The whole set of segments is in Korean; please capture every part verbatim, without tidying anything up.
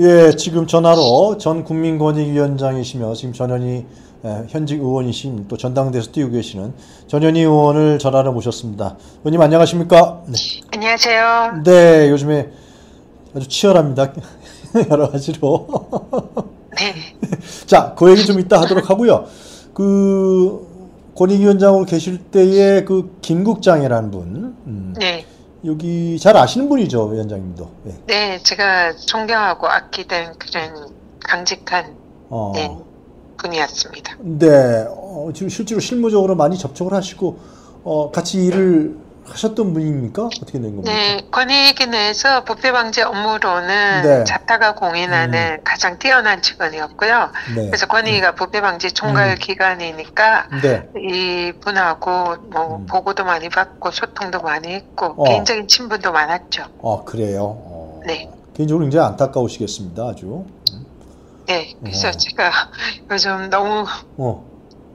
예, 지금 전화로 전 국민권익위원장이시며 지금 전현희 예, 현직 의원이신 또 전당대에서 뛰고 계시는 전현희 의원을 전화로 모셨습니다. 의원님 안녕하십니까? 네. 안녕하세요. 네, 요즘에 아주 치열합니다. 여러 가지로. 네. 자, 그 얘기 좀 이따 하도록 하고요. 그 권익위원장으로 계실 때에 그 김국장이라는 분. 음. 네. 여기 잘 아시는 분이죠, 위원장님도. 네, 네, 제가 존경하고 아끼던 그런 강직한 어. 네, 분이었습니다. 네, 어, 지금 실제로 실무적으로 많이 접촉을 하시고 어, 같이 일을 하셨던 분입니까? 어떻게 된 겁니까? 네, 권익위원회에서 부패방지 업무로는 네. 자타가 공인하는 음. 가장 뛰어난 직원이었고요. 네. 그래서 권익위가 음. 부패방지 총괄 음. 기관이니까 네. 이분하고 뭐 음. 보고도 많이 받고 소통도 많이 했고 어. 개인적인 친분도 많았죠. 어, 그래요? 어. 네. 개인적으로 굉장히 안타까우시겠습니다, 아주. 음. 네, 그래서 어. 제가 요즘 너무 어.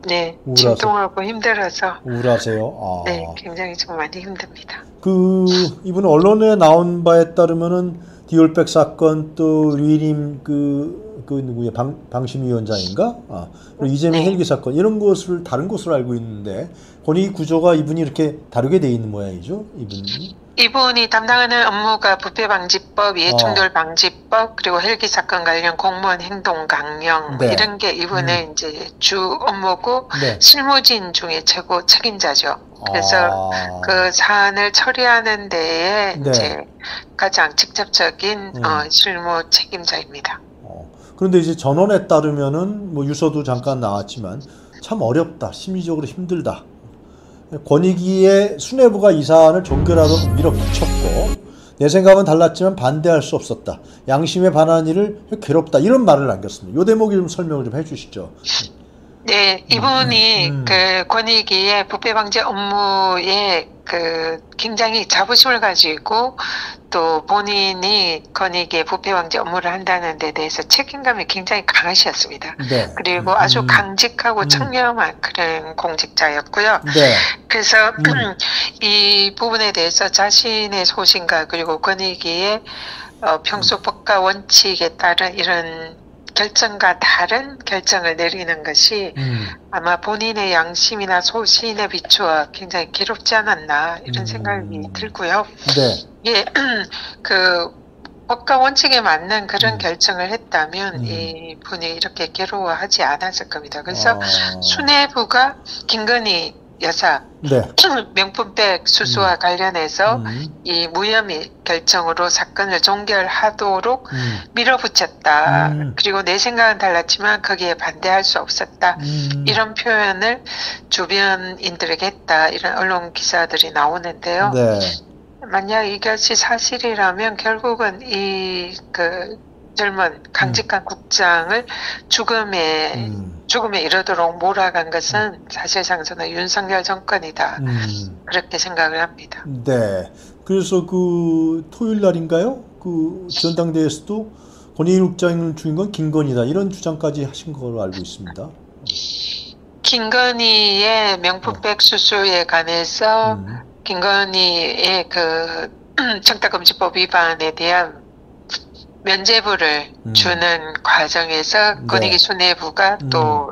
네, 우울하세요. 진통하고 힘들어서 우울하세요? 아. 네, 굉장히 좀 많이 힘듭니다. 그 이분 언론에 나온 바에 따르면은 디올백 사건 또 유일임 그, 그 누구야 방, 방심 위원장인가? 아, 그리고 이재명 네. 헬기 사건 이런 것을 다른 것으로 알고 있는데 권익위 구조가 이분이 이렇게 다르게 돼 있는 모양이죠, 이분이? 이분이 담당하는 업무가 부패방지법, 이해충돌방지법, 그리고 헬기 사건 관련 공무원 행동 강령 네. 이런 게 이분의 음. 이제 주 업무고 네. 실무진 중에 최고 책임자죠. 그래서 아. 그 사안을 처리하는 데에 네. 이제 가장 직접적인 음. 어, 실무 책임자입니다. 어. 그런데 이제 전원에 따르면은 뭐 유서도 잠깐 나왔지만 참 어렵다, 심리적으로 힘들다. 권익위의 수뇌부가 이 사안을 종결하도록 밀어붙였고 내 생각은 달랐지만 반대할 수 없었다. 양심에 반한 일을 괴롭다. 이런 말을 남겼습니다. 이 대목이 좀 설명을 좀 해주시죠. 네, 이분이 음, 음. 그 권익위의 부패방지 업무에 그 굉장히 자부심을 가지고 또 본인이 권익위의 부패방지 업무를 한다는 데 대해서 책임감이 굉장히 강하셨습니다. 네. 그리고 음. 아주 강직하고 음. 청렴한 그런 공직자였고요. 네. 그래서 음. 이 부분에 대해서 자신의 소신과 그리고 권익위의 어, 평소 법과 원칙에 따른 이런 결정과 다른 결정을 내리는 것이 음. 아마 본인의 양심이나 소신에 비추어 굉장히 괴롭지 않았나 이런 생각이 음. 들고요. 네. 예, 그 법과 원칙에 맞는 그런 음. 결정을 했다면 음. 이 분이 이렇게 괴로워하지 않았을 겁니다. 그래서 아. 수뇌부가 김건희 여사 네. 명품백 수수와 음. 관련해서 음. 이 무혐의 결정으로 사건을 종결하도록 음. 밀어붙였다. 음. 그리고 내 생각은 달랐지만 거기에 반대할 수 없었다. 음. 이런 표현을 주변인들에게 했다. 이런 언론 기사들이 나오는데요. 네. 만약 이것이 사실이라면 결국은 이 그 젊은 강직한 음. 국장을 죽음에 음. 죽음에 이르도록 몰아간 것은 사실상 저는 윤석열 정권이다 음. 그렇게 생각을 합니다. 네, 그래서 그 토요일 날인가요? 그 전당대회에서도 권익위 국장을 죽인 건 김건희다 이런 주장까지 하신 걸로 알고 있습니다. 김건희의 명품백 수수에 관해서 음. 김건희의 그 청탁금지법 위반에 대한 면제부를 음. 주는 과정에서 네. 권익위 수뇌부가 음. 또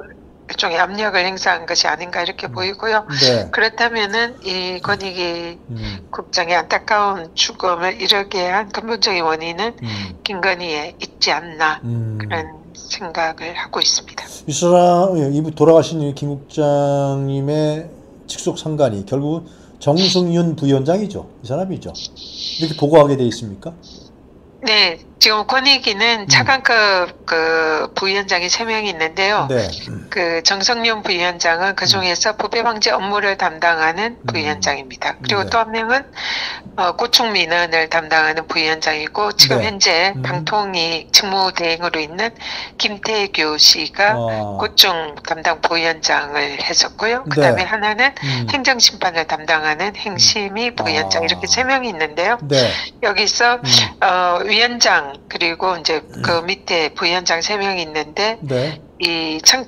일종의 압력을 행사한 것이 아닌가 이렇게 음. 보이고요. 네. 그렇다면은 이 권익위 음. 국장의 안타까운 죽음을 이르게 한 근본적인 원인은 음. 김건희에 있지 않나 음. 그런 생각을 하고 있습니다. 이 사람, 이분 돌아가신 김 국장님의 직속 상관이 결국 정승윤 부위원장이죠. 이 사람이죠. 이렇게 보고하게 돼 있습니까? 네, 지금 권익위는 음. 차관급 그 부위원장이 세 명이 있는데요. 네. 그 정성윤 부위원장은 그 중에서 부패방지 업무를 담당하는 부위원장입니다. 그리고 네. 또 한 명은 어, 고충민원을 담당하는 부위원장이고 지금 네. 현재 음. 방통위 직무대행으로 있는 김태규 씨가 아. 고충 담당 부위원장을 했었고요. 그 다음에 네. 하나는 음. 행정심판을 담당하는 행심위 부위원장 아. 이렇게 세 명이 있는데요. 네. 여기서 음. 어, 위원장 그리고 이제 음. 그 밑에 부위원장 세 명이 있는데 네. 이 청,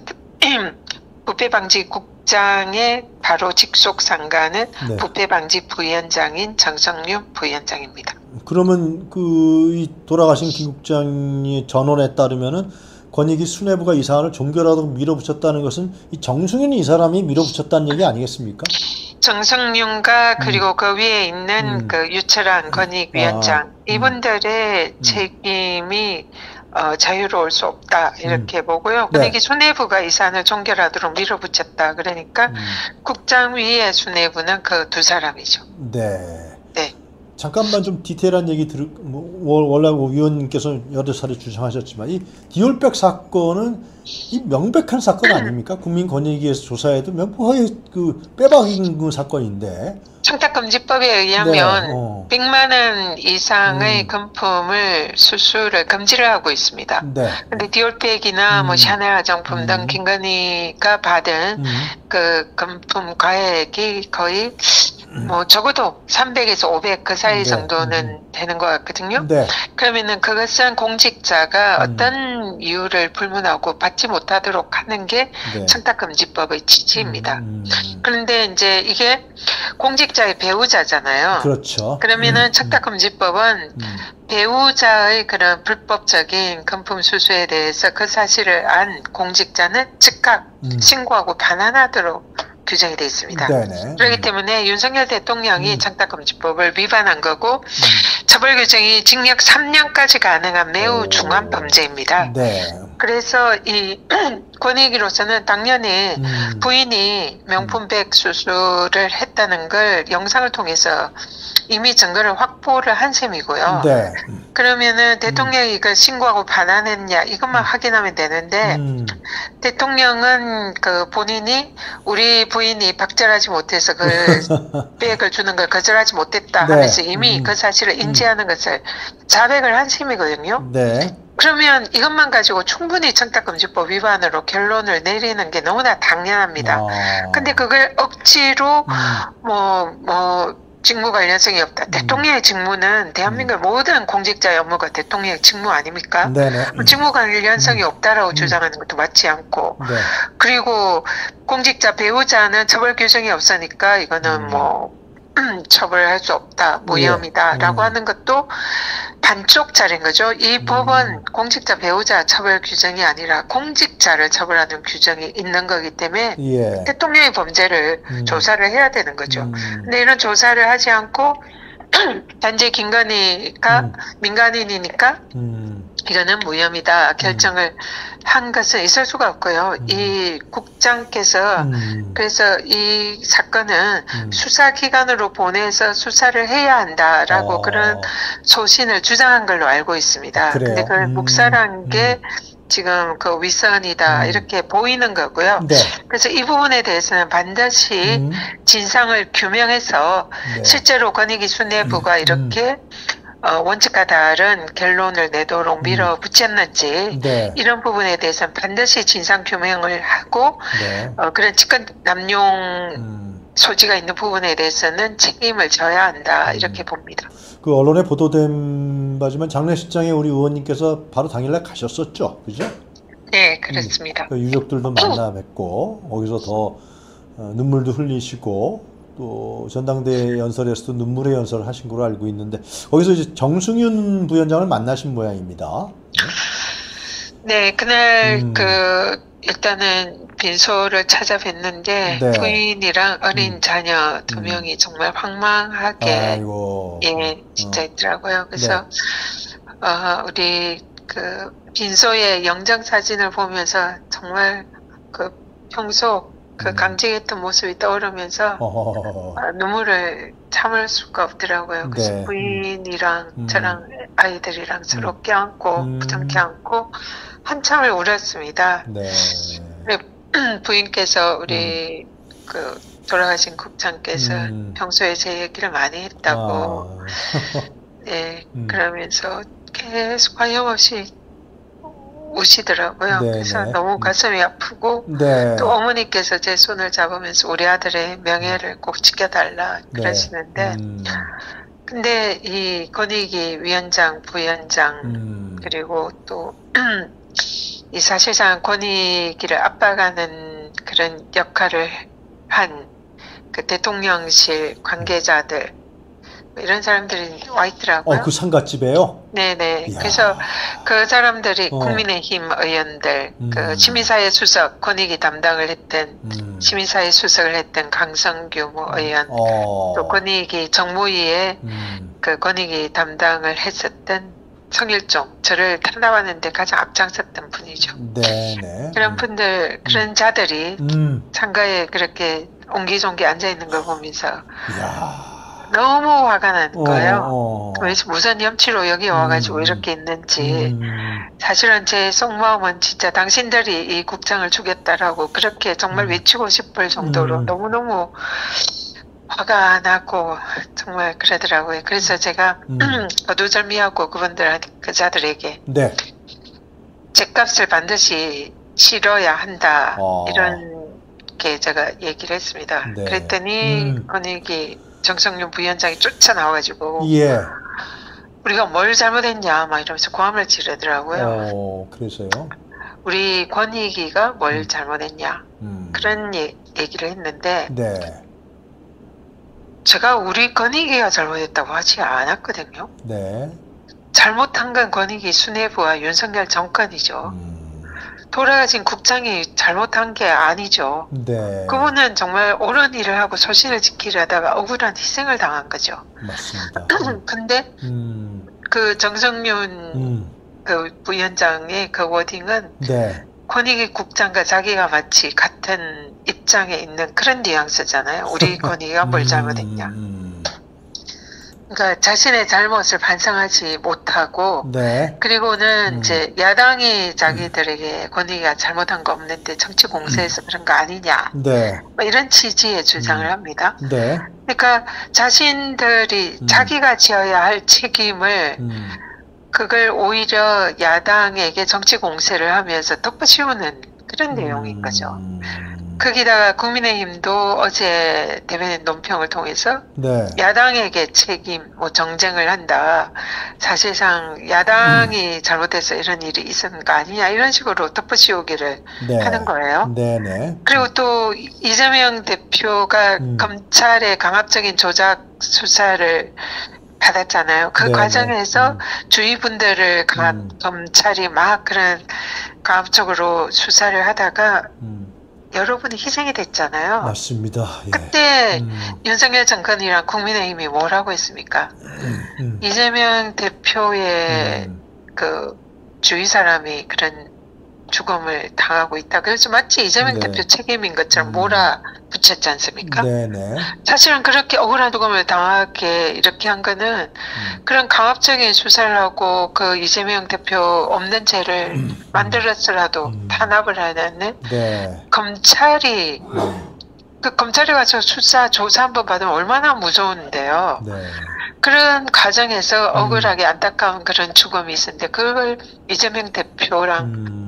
부패방지 국장의 바로 직속 상관은 네. 부패방지 부위원장인 정성윤 부위원장입니다. 그러면 그 이 돌아가신 김 국장의 전언에 따르면은 권익위 수뇌부가 이 사안을 종교라도 밀어붙였다는 것은 이 정승윤이 이 사람이 밀어붙였다는 얘기 아니겠습니까? 정성윤과 그리고 음. 그 위에 있는 음. 그 유철환 권익위원장 아. 이분들의 음. 책임이 어, 자유로울 수 없다 이렇게 음. 보고요. 권익위 네. 수뇌부가 이 사안을 종결하도록 밀어붙였다. 그러니까 음. 국장 위의 수뇌부는 그 두 사람이죠. 네. 네. 잠깐만 좀 디테일한 얘기 들, 뭐, 원래 위원님께서 여러 차례 주장하셨지만 이 디올백 사건은 이 명백한 사건 아닙니까? 국민권익위에서 조사해도 명백하게 그 빼박인 그 사건인데. 청탁금지법에 의하면 네, 어. 백만 원 이상의 음. 금품을 수수를 금지를 하고 있습니다. 그런데 네. 디올백이나 음. 뭐 샤넬 화장품 음. 등 김건희가 받은 음. 그 금품 과액이 거의 뭐 적어도 삼백에서 오백 그 사이 네. 정도는 음. 되는 것 같거든요. 네. 그러면은 그것은 공직자가 음. 어떤 이유를 불문하고 받지 못하도록 하는 게 네. 청탁금지법의 취지입니다. 음. 그런데 이제 이게 공직자의 배우자잖아요. 그렇죠. 그러면은 음. 청탁금지법은 음. 배우자의 그런 불법적인 금품 수수에 대해서 그 사실을 안 공직자는 즉각 음. 신고하고 반환하도록 규정이 되어 있습니다. 네네. 그렇기 때문에 윤석열 대통령이 음. 청탁금지법을 위반한 거고 음. 처벌 규정이 징역 삼 년까지 가능한 매우 오. 중한 범죄입니다. 네. 그래서 이 권익위로서는 당연히 음. 부인이 명품백 수수를 했다는 걸 영상을 통해서 이미 증거를 확보를 한 셈이고요. 네. 그러면은 대통령이 이걸 신고하고 반환했냐 이것만 확인하면 되는데 음. 대통령은 그 본인이 우리 부인이 박절하지 못해서 그 백을 주는 걸 거절하지 못했다 네. 하면서 이미 음. 그 사실을 인지하는 것을 자백을 한 셈이거든요. 네. 그러면 이것만 가지고 충분히 청탁금지법 위반으로 결론을 내리는 게 너무나 당연합니다. 아. 근데 그걸 억지로 뭐 뭐 직무 관련성이 없다. 음. 대통령의 직무는 대한민국 음. 모든 공직자의 업무가 대통령의 직무 아닙니까? 네네. 직무 관련성이 음. 없다라고 음. 주장하는 것도 맞지 않고 네. 그리고 공직자 배우자는 처벌 규정이 없으니까 이거는 음. 뭐 처벌할 수 없다, 무혐의다 예. 라고 음. 하는 것도 반쪽짜리인 거죠. 이 음. 법은 공직자 배우자 처벌 규정이 아니라 공직자를 처벌하는 규정이 있는 거기 때문에 예. 대통령의 범죄를 음. 조사를 해야 되는 거죠. 음. 근데 이런 조사를 하지 않고 단지 김건희가 음. 민간인이니까 음. 이거는 무혐의다 결정을 음. 한 것은 있을 수가 없고요. 음. 이 국장께서 음. 그래서 이 사건은 음. 수사기관으로 보내서 수사를 해야 한다라고 어. 그런 소신을 주장한 걸로 알고 있습니다. 그런데 그걸 음. 묵살한 게 음. 지금 그 윗선이다 음. 이렇게 보이는 거고요. 네. 그래서 이 부분에 대해서는 반드시 음. 진상을 규명해서 네. 실제로 권익위 수뇌부가 음. 이렇게 음. 어, 원칙과 다른 결론을 내도록 밀어붙였는지 네. 이런 부분에 대해서는 반드시 진상규명을 하고 네. 어, 그런 직권 남용 음. 소지가 있는 부분에 대해서는 책임을 져야 한다 이렇게 음. 봅니다. 그 언론에 보도된 바지만 장례식장에 우리 의원님께서 바로 당일날 가셨었죠, 그죠? 네, 그렇습니다. 음, 그 유족들도 만나 뵙고 거기서 더 어, 눈물도 흘리시고. 또 전당대회 연설에서도 눈물의 연설을 하신 걸로 알고 있는데 거기서 이제 정승윤 부위원장을 만나신 모양입니다. 네, 그날 음. 그 일단은 빈소를 찾아뵀는데 네. 부인이랑 어린 음. 자녀 두 명이 음. 정말 황망하게 아이고. 예 진짜 어. 있더라고요. 그래서 네. 어, 우리 그 빈소의 영장 사진을 보면서 정말 그 평소 그 강직했던 모습이 떠오르면서 어허허허. 눈물을 참을 수가 없더라고요. 그래서 네. 부인이랑 음. 저랑 아이들이랑 서로 껴안고 음. 부둥켜 안고 한참을 울었습니다. 네. 부인께서 우리 음. 그 돌아가신 국장께서 음. 평소에 제 얘기를 많이 했다고 아. 네, 음. 그러면서 계속 관여없이 우시더라고요. 네네. 그래서 너무 가슴이 아프고 네. 또 어머니께서 제 손을 잡으면서 우리 아들의 명예를 꼭 지켜달라 그러시는데 네. 음. 근데 이 권익위 위원장, 부위원장 음. 그리고 또 이 사실상 권익위를 압박하는 그런 역할을 한 그 대통령실 관계자들 이런 사람들이 와 있더라고요. 어, 그 상가집에요? 네네. 이야. 그래서 그 사람들이 어. 국민의힘 의원들, 음. 그 시민사회 수석, 권익위 담당을 했던 음. 시민사회 수석을 했던 강성규 뭐 의원, 어. 또 권익위 정무위에 음. 그 권익위 담당을 했었던 성일종, 저를 탄압하는데 가장 앞장섰던 분이죠. 네네. 그런 분들, 음. 그런 자들이 음. 상가에 그렇게 옹기종기 앉아있는 걸 보면서 이야. 너무 화가 난 거예요. 어, 어. 왜 무슨 염치로 여기 와가지고 음, 이렇게 있는지. 음. 사실은 제 속마음은 진짜 당신들이 이 국장을 죽였다라고 그렇게 정말 외치고 싶을 정도로 음. 너무너무 화가 나고 정말 그러더라고요. 그래서 제가 음. 거두절미하고 그분들, 그자들에게 네. 죗값을 반드시 치러야 한다. 어. 이렇게 제가 얘기를 했습니다. 네. 그랬더니 음. 권익위 정성윤 부위원장이 쫓아나와가지고 예. 우리가 뭘 잘못했냐 막 이러면서 고함을 지르더라고요. 어, 그래서요? 우리 권익위가 뭘 음. 잘못했냐 음. 그런 예, 얘기를 했는데 네. 제가 우리 권익위가 잘못했다고 하지 않았거든요. 네. 잘못한 건 권익위 수뇌부와 윤석열 정권이죠. 음. 돌아가신 국장이 잘못한 게 아니죠. 네. 그분은 정말 옳은 일을 하고 소신을 지키려다가 억울한 희생을 당한 거죠. 맞습니다. 근데 음. 그 정성윤 음. 그 부위원장의 그 워딩은 네. 권익위 국장과 자기가 마치 같은 입장에 있는 그런 뉘앙스잖아요. 우리 권익위가 뭘 잘못했냐. 음. 그러니까 자신의 잘못을 반성하지 못하고 네. 그리고는 음. 이제 야당이 자기들에게 권익위가 잘못한 거 없는데 정치 공세에서 음. 그런 거 아니냐 네. 뭐 이런 취지의 주장을 음. 합니다. 네. 그러니까 자신들이 음. 자기가 지어야 할 책임을 음. 그걸 오히려 야당에게 정치 공세를 하면서 덮어씌우는 그런 음. 내용인 거죠. 거기다가 국민의힘도 어제 대변인 논평을 통해서 네. 야당에게 책임, 뭐 정쟁을 한다. 사실상 야당이 음. 잘못해서 이런 일이 있었는 거 아니냐 이런 식으로 덮어씌우기를 네. 하는 거예요. 네네. 그리고 또 이재명 대표가 음. 검찰의 강압적인 조작 수사를 받았잖아요. 그 네네. 과정에서 음. 주위 분들을 강압, 음. 검찰이 막 그런 강압적으로 수사를 하다가 음. 여러분이 희생이 됐잖아요. 맞습니다. 예. 그때 음. 윤석열 정권이랑 국민의힘이 뭐라고 했습니까? 음, 음. 이재명 대표의 음. 그 주위 사람이 그런 죽음을 당하고 있다. 그래서 마치 이재명 네. 대표 책임인 것처럼 음. 몰아붙였지 않습니까? 네네. 사실은 그렇게 억울한 죽음을 당하게 이렇게 한 거는 음. 그런 강압적인 수사를 하고 그 이재명 대표 없는 죄를 음. 만들었으라도 음. 탄압을 하는 네. 검찰이 음. 그 검찰에 가서 수사 조사 한번 받으면 얼마나 무서운데요. 네. 그런 과정에서 음. 억울하게 안타까운 그런 죽음이 있었는데 그걸 이재명 대표랑 음.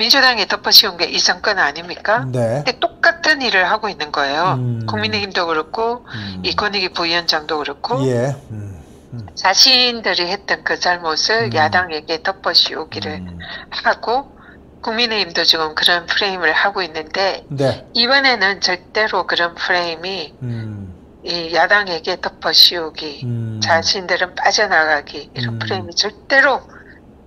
민주당이 덮어씌운 게 이 정권 아닙니까? 네. 근데 똑같은 일을 하고 있는 거예요. 음. 국민의힘도 그렇고 음. 이 권익위 부위원장도 그렇고 예. 음. 음. 자신들이 했던 그 잘못을 음. 야당에게 덮어씌우기를 음. 하고 국민의힘도 지금 그런 프레임을 하고 있는데 네. 이번에는 절대로 그런 프레임이 음. 이 야당에게 덮어씌우기 음. 자신들은 빠져나가기 이런 음. 프레임이 절대로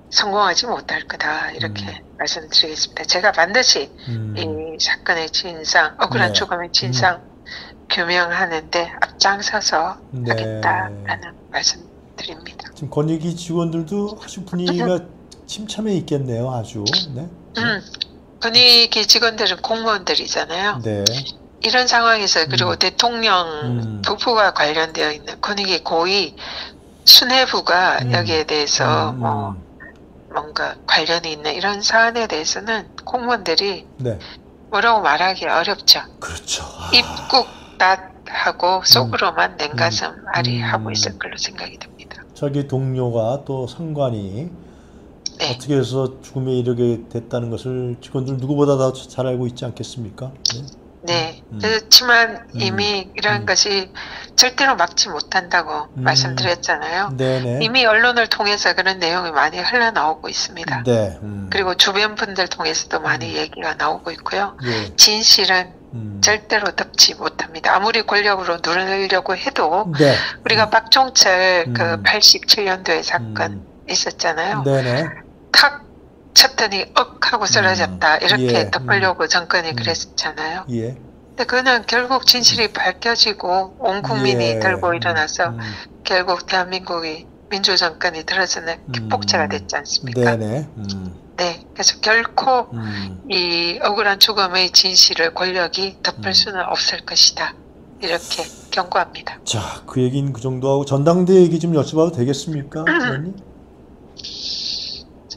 성공하지 못할 거다 이렇게 음. 말씀드리겠습니다. 제가 반드시 음. 이 사건의 진상, 억울한 네. 죽음의 진상 음. 규명하는데 앞장서서 네. 하겠다라는 말씀드립니다. 지금 권익위 직원들도 아주 분위기가 침참해 있겠네요. 아주. 네. 음, 권익위 직원들은 공무원들이잖아요. 네. 이런 상황에서 그리고 음. 대통령 음. 부부가 관련되어 있는 권익위 고위 수뇌부가 음. 여기에 대해서 음. 뭐 뭔가 관련이 있는 이런 사안에 대해서는 공무원들이 네. 뭐라고 말하기 어렵죠. 그렇죠. 아... 입국 낫하고 속으로만 음, 냉가슴 아리하고 음, 있을 걸로 생각이 됩니다. 자기 동료가 또 상관이 네. 어떻게 해서 죽음에 이르게 됐다는 것을 직원들 누구보다 더 잘 알고 있지 않겠습니까? 네. 네. 음, 그렇지만 음, 이미 이러한 음. 것이 절대로 막지 못한다고 음. 말씀드렸잖아요. 네네. 이미 언론을 통해서 그런 내용이 많이 흘러나오고 있습니다. 네. 음. 그리고 주변 분들 통해서도 많이 얘기가 나오고 있고요. 예. 진실은 음. 절대로 덮지 못합니다. 아무리 권력으로 누르려고 해도 네. 우리가 박종철 음. 그 팔십칠 년도의 사건 음. 있었잖아요. 네네. 탁 쳤더니 억 하고 쓰러졌다. 음. 이렇게 예. 덮으려고 음. 정권이 그랬었잖아요. 예. 근데 그거는 결국 진실이 밝혀지고 온 국민이 예. 들고 일어나서 음. 결국 대한민국이 민주정권이 들어서는 기폭제가 됐지 않습니까? 네네. 음. 네. 그래서 결코 음. 이 억울한 죽음의 진실을 권력이 덮을 음. 수는 없을 것이다. 이렇게 경고합니다. 자, 그 얘기는 그 정도 하고 전당대회 얘기 좀 여쭤봐도 되겠습니까? 음.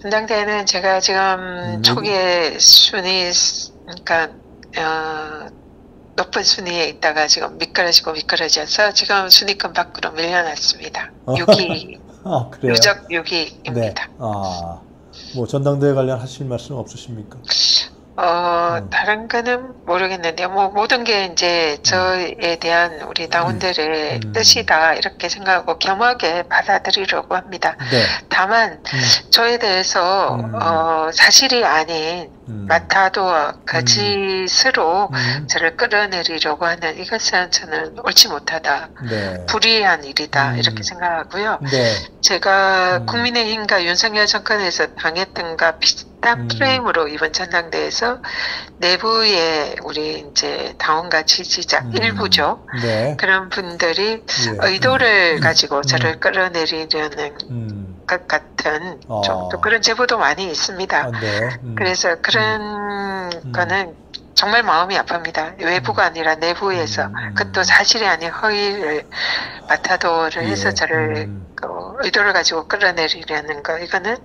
전당대회는 제가 지금 음. 초기에 순위, 그러니까 어, 높은 순위에 있다가 지금 미끄러지고 미끄러져서 지금 순위권 밖으로 밀려났습니다. 육 위, 아, 누적 육 위입니다. 네. 아. 뭐 전당대회 관련 하실 말씀 없으십니까? 어 음. 다른 거는 모르겠는데 뭐 모든 게 이제 저에 대한 우리 당원들의 음. 뜻이다 이렇게 생각하고 겸허하게 받아들이려고 합니다. 네. 다만 음. 저에 대해서 음. 어, 사실이 아닌 음. 마타도어 거짓으로 음. 저를 끌어내리려고 하는 이것은 저는 옳지 못하다, 네. 불의한 일이다 음. 이렇게 생각하고요. 네. 제가 음. 국민의힘과 윤석열 정권에서 당했던가 비슷한 음. 프레임으로 이번 전당대회에서 내부의 우리 이제 당원과 지지자 음. 일부죠. 네. 그런 분들이 예. 의도를 음. 가지고 음. 저를 끌어내리려는 음. 것 같은 어. 좀 그런 제보도 많이 있습니다. 아, 네. 음. 그래서 그런 음. 거는 정말 마음이 아픕니다. 외부가 아니라 내부에서 음. 그것도 사실이 아닌 허위를 마타도를 예. 해서 저를 음. 어, 의도를 가지고 끌어내리려는 거 이거는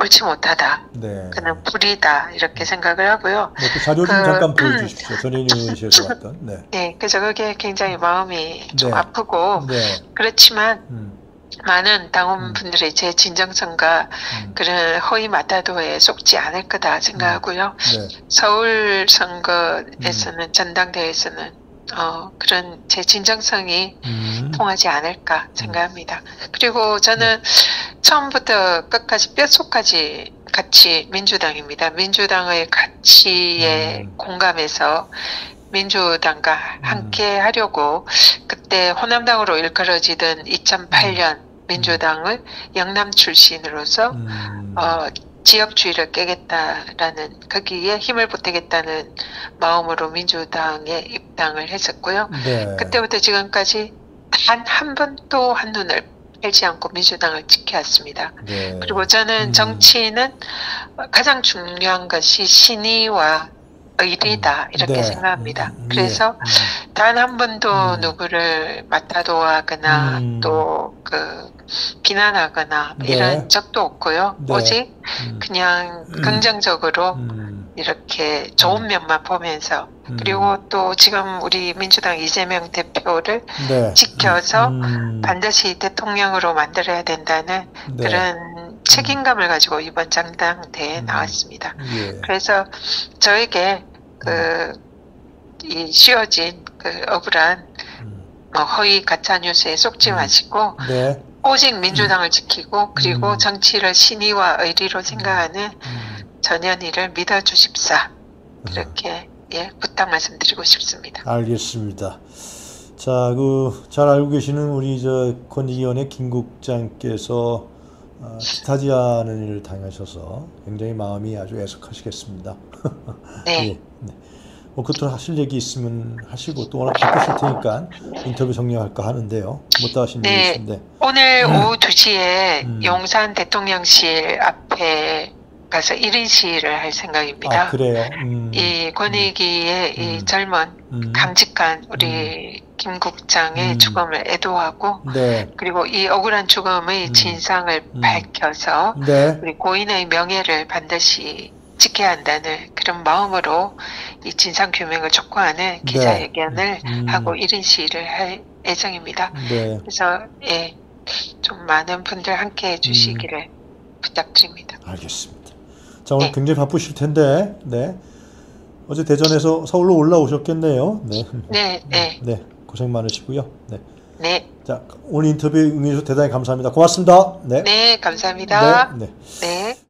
옳지 못하다. 네. 그는 불이다 이렇게 생각을 하고요. 네, 그 자료 좀 그, 잠깐 보여주십시오. 전현희 의원실에서 왔던. 네. 네, 그래서 그게 굉장히 마음이 좀 네. 아프고 네. 그렇지만 음. 많은 당원분들이 제 진정성과 음. 그런 허위 마타도에 속지 않을 거다 생각하고요. 네. 서울 선거에서는 음. 전당대회에서는 어, 그런 제 진정성이 음. 통하지 않을까 생각합니다. 그리고 저는 네. 처음부터 끝까지 뼛속까지 같이 민주당입니다. 민주당의 가치에 음. 공감해서 민주당과 함께 음. 하려고 그때 호남당으로 일컬어지던 이천팔 년 음. 민주당을 영남 출신으로서 음. 어, 지역주의를 깨겠다라는 거기에 힘을 보태겠다는 마음으로 민주당에 입당을 했었고요. 네. 그때부터 지금까지 단 한 번도 한눈을 팔지 않고 민주당을 지켜왔습니다. 네. 그리고 저는 음. 정치인은 가장 중요한 것이 신의와 일이다 이렇게 네. 생각합니다. 그래서 예. 단 한 번도 음. 누구를 마타도하거나 음. 또 그 비난하거나 네. 이런 적도 없고요. 네. 오직 음. 그냥 음. 긍정적으로 음. 이렇게 좋은 면만 보면서 음. 그리고 또 지금 우리 민주당 이재명 대표를 네. 지켜서 음. 반드시 대통령으로 만들어야 된다는 네. 그런 책임감을 가지고 이번 전당대회에 나왔습니다. 예. 그래서 저에게 그 이 씌워진 그 억울한 뭐 허위 가짜뉴스에 속지 마시고 네. 오직 민주당을 음. 지키고 그리고 음. 정치를 신의와 의리로 생각하는 음. 전현희를 믿어주십사 이렇게 예, 부탁 말씀드리고 싶습니다. 알겠습니다. 자, 그 잘 알고 계시는 우리 저 권익위원회 김국장께서 어, 뜻하지 않은 일을 당하셔서 굉장히 마음이 아주 애석하시겠습니다. 네. 예, 네. 뭐 그토록 하실 얘기 있으면 하시고 또 워낙 바쁘실 테니까 인터뷰 정리할까 하는데요. 못다 하신 네. 얘기 있는데 오늘 음. 오후 두 시에 음. 용산 대통령실 앞에 가서 일 인 시위를 할 생각입니다. 아, 그래요? 음. 이 권익위의 음. 이 젊은 음. 강직한 우리 음. 김 국장의 음. 죽음을 애도하고 네. 그리고 이 억울한 죽음의 음. 진상을 음. 밝혀서 네. 우리 고인의 명예를 반드시 지켜야 한다는 그런 마음으로 이 진상규명을 촉구하는 기자회견을 네. 음. 하고 일 인 시위를 할 예정입니다. 네. 그래서 예, 좀 많은 분들 함께해 주시기를 음. 부탁드립니다. 알겠습니다. 자, 오늘 네. 굉장히 바쁘실 텐데 네. 어제 대전에서 서울로 올라오셨겠네요. 네. 네, 네. 네. 고생 많으시고요. 네. 네. 자, 오늘 인터뷰 응해주셔서 대단히 감사합니다. 고맙습니다. 네. 네, 감사합니다. 네. 네. 네.